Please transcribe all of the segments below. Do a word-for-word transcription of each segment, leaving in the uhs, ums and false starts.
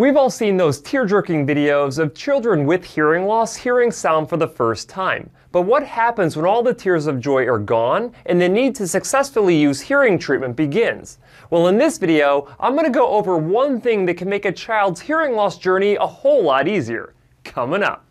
We've all seen those tear-jerking videos of children with hearing loss hearing sound for the first time. But what happens when all the tears of joy are gone and the need to successfully use hearing treatment begins? Well, in this video, I'm going to go over one thing that can make a child's hearing loss journey a whole lot easier. Coming up.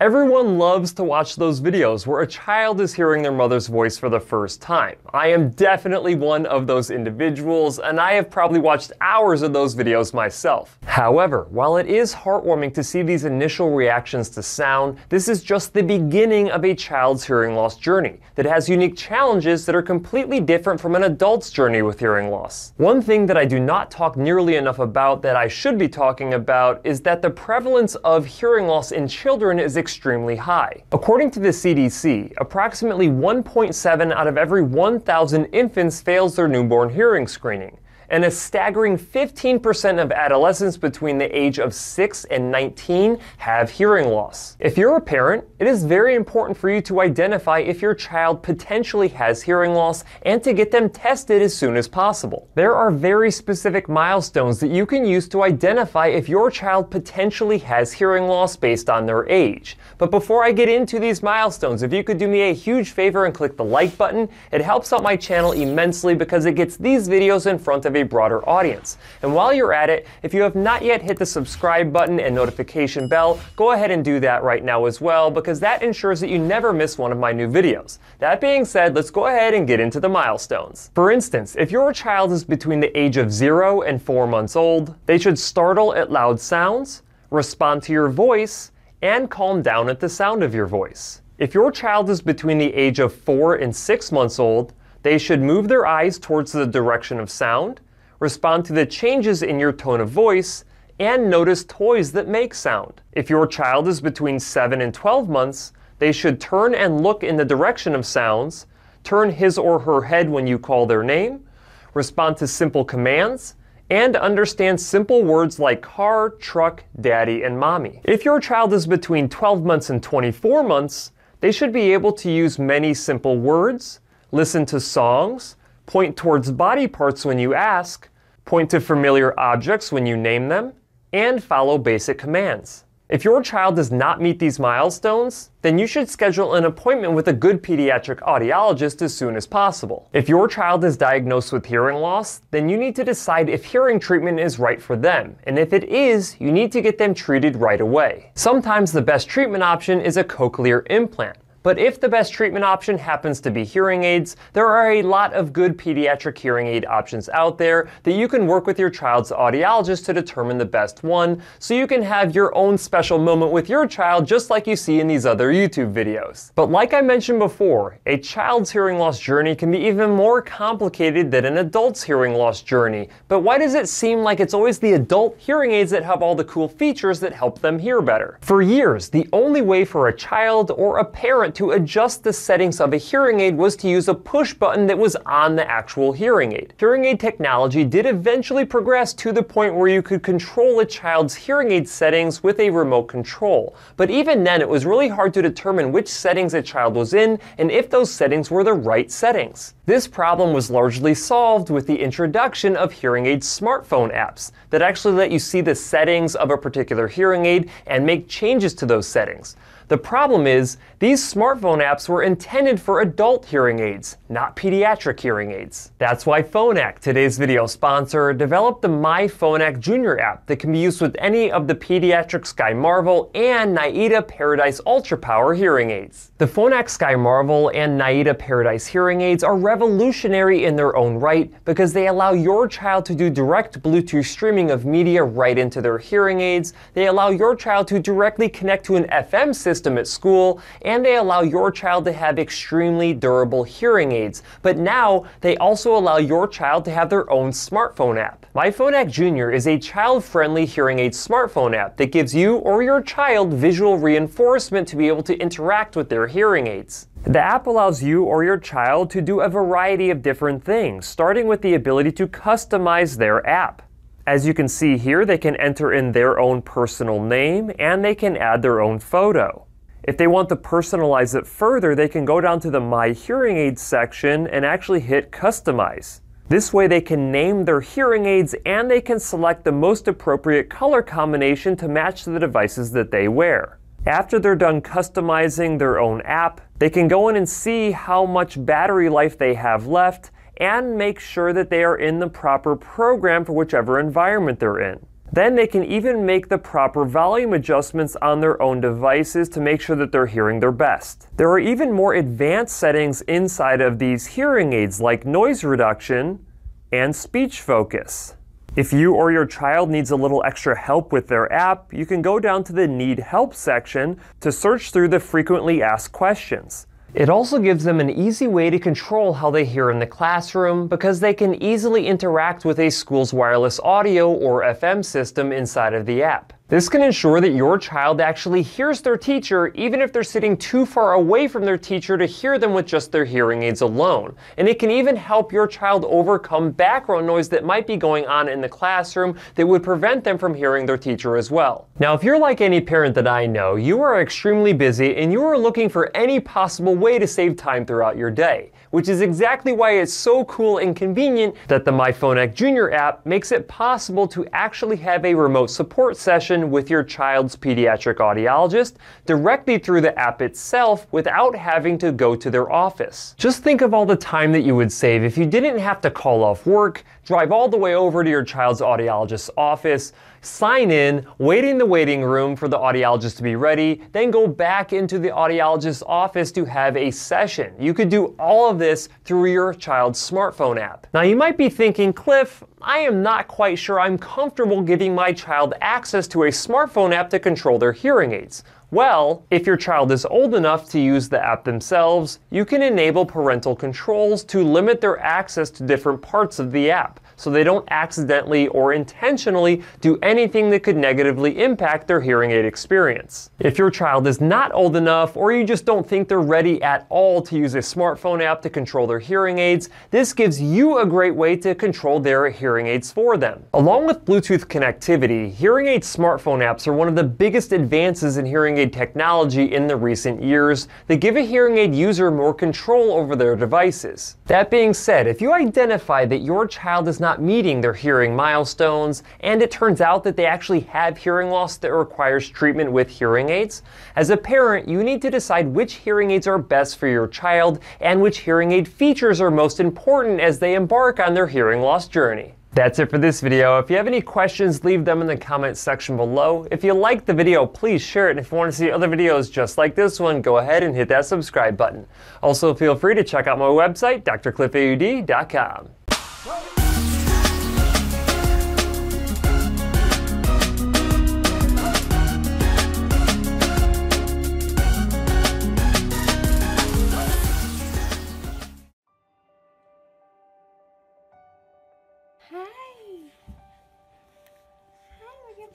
Everyone loves to watch those videos where a child is hearing their mother's voice for the first time. I am definitely one of those individuals, and I have probably watched hours of those videos myself. However, while it is heartwarming to see these initial reactions to sound, this is just the beginning of a child's hearing loss journey that has unique challenges that are completely different from an adult's journey with hearing loss. One thing that I do not talk nearly enough about that I should be talking about is that the prevalence of hearing loss in children is extremely extremely high. According to the C D C, approximately one point seven out of every one thousand infants fails their newborn hearing screening, and a staggering fifteen percent of adolescents between the age of six and nineteen have hearing loss. If you're a parent, it is very important for you to identify if your child potentially has hearing loss and to get them tested as soon as possible. There are very specific milestones that you can use to identify if your child potentially has hearing loss based on their age. But before I get into these milestones, if you could do me a huge favor and click the like button, it helps out my channel immensely because it gets these videos in front of a broader audience. And while you're at it, if you have not yet hit the subscribe button and notification bell, go ahead and do that right now as well, because that ensures that you never miss one of my new videos. That being said, let's go ahead and get into the milestones. For instance, if your child is between the age of zero and four months old, they should startle at loud sounds, respond to your voice, and calm down at the sound of your voice. If your child is between the age of four and six months old, they should move their eyes towards the direction of sound, respond to the changes in your tone of voice, and notice toys that make sound. If your child is between seven and twelve months, they should turn and look in the direction of sounds, turn his or her head when you call their name, respond to simple commands, and understand simple words like car, truck, daddy, and mommy. If your child is between twelve months and twenty-four months, they should be able to use many simple words, listen to songs, point towards body parts when you ask, point to familiar objects when you name them, and follow basic commands. If your child does not meet these milestones, then you should schedule an appointment with a good pediatric audiologist as soon as possible. If your child is diagnosed with hearing loss, then you need to decide if hearing treatment is right for them, and if it is, you need to get them treated right away. Sometimes the best treatment option is a cochlear implant. But if the best treatment option happens to be hearing aids, there are a lot of good pediatric hearing aid options out there that you can work with your child's audiologist to determine the best one, so you can have your own special moment with your child just like you see in these other YouTube videos. But like I mentioned before, a child's hearing loss journey can be even more complicated than an adult's hearing loss journey. But why does it seem like it's always the adult hearing aids that have all the cool features that help them hear better? For years, the only way for a child or a parent to adjust the settings of a hearing aid was to use a push button that was on the actual hearing aid. Hearing aid technology did eventually progress to the point where you could control a child's hearing aid settings with a remote control. But even then, it was really hard to determine which settings a child was in and if those settings were the right settings. This problem was largely solved with the introduction of hearing aid smartphone apps that actually let you see the settings of a particular hearing aid and make changes to those settings. The problem is, these smartphone apps were intended for adult hearing aids, not pediatric hearing aids. That's why Phonak, today's video sponsor, developed the My Phonak Junior app that can be used with any of the pediatric Sky Marvel and Naida Paradise Ultra Power hearing aids. The Phonak Sky Marvel and Naida Paradise hearing aids are revolutionary in their own right because they allow your child to do direct Bluetooth streaming of media right into their hearing aids. They allow your child to directly connect to an F M system System at school, and they allow your child to have extremely durable hearing aids. But now they also allow your child to have their own smartphone app. My Phonak Junior is a child-friendly hearing aid smartphone app that gives you or your child visual reinforcement to be able to interact with their hearing aids. The app allows you or your child to do a variety of different things, starting with the ability to customize their app. As you can see here, they can enter in their own personal name and they can add their own photo. If they want to personalize it further, they can go down to the My Hearing Aids section and actually hit Customize. This way they can name their hearing aids and they can select the most appropriate color combination to match the devices that they wear. After they're done customizing their own app, they can go in and see how much battery life they have left and make sure that they are in the proper program for whichever environment they're in. Then they can even make the proper volume adjustments on their own devices to make sure that they're hearing their best. There are even more advanced settings inside of these hearing aids like noise reduction and speech focus. If you or your child needs a little extra help with their app, you can go down to the Need Help section to search through the frequently asked questions. It also gives them an easy way to control how they hear in the classroom because they can easily interact with a school's wireless audio or F M system inside of the app. This can ensure that your child actually hears their teacher even if they're sitting too far away from their teacher to hear them with just their hearing aids alone. And it can even help your child overcome background noise that might be going on in the classroom that would prevent them from hearing their teacher as well. Now, if you're like any parent that I know, you are extremely busy and you are looking for any possible way to save time throughout your day, which is exactly why it's so cool and convenient that the My Phonak Junior app makes it possible to actually have a remote support session with your child's pediatric audiologist directly through the app itself without having to go to their office. Just think of all the time that you would save if you didn't have to call off work, drive all the way over to your child's audiologist's office, sign in, wait in the waiting room for the audiologist to be ready, then go back into the audiologist's office to have a session. You could do all of this through your child's smartphone app. Now you might be thinking, Cliff, I am not quite sure I'm comfortable giving my child access to a smartphone app to control their hearing aids. Well, if your child is old enough to use the app themselves, you can enable parental controls to limit their access to different parts of the app, so they don't accidentally or intentionally do anything that could negatively impact their hearing aid experience. If your child is not old enough, or you just don't think they're ready at all to use a smartphone app to control their hearing aids, this gives you a great way to control their hearing aids for them. Along with Bluetooth connectivity, hearing aid smartphone apps are one of the biggest advances in hearing aid technology in the recent years that give a hearing aid user more control over their devices. That being said, if you identify that your child is not not meeting their hearing milestones, and it turns out that they actually have hearing loss that requires treatment with hearing aids, as a parent, you need to decide which hearing aids are best for your child and which hearing aid features are most important as they embark on their hearing loss journey. That's it for this video. If you have any questions, leave them in the comments section below. If you liked the video, please share it. And if you want to see other videos just like this one, go ahead and hit that subscribe button. Also, feel free to check out my website, D R cliff A U D dot com.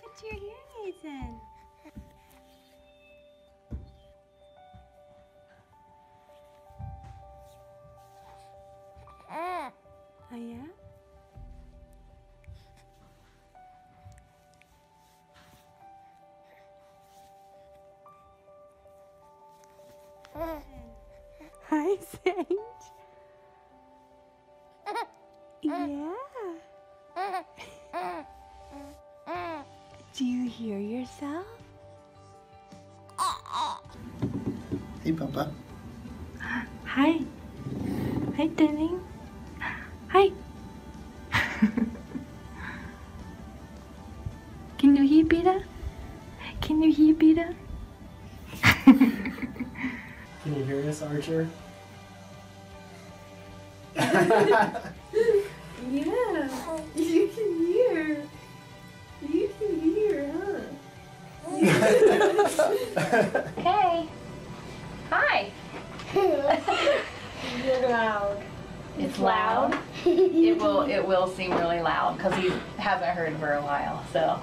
Put your hearing aids in. Oh yeah? Hi, Sage. Yeah. Do you hear yourself? Hey, Papa. Hi. Hi, darling. Hi. Can you hear Peter? Can you hear Peter? Can you hear us, Archer? Yeah. You can hear. You can hear, huh? Hey. Hi. You're loud. It's loud. It will it will seem really loud because he hasn't heard for a while, so.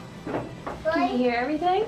Can you hear everything?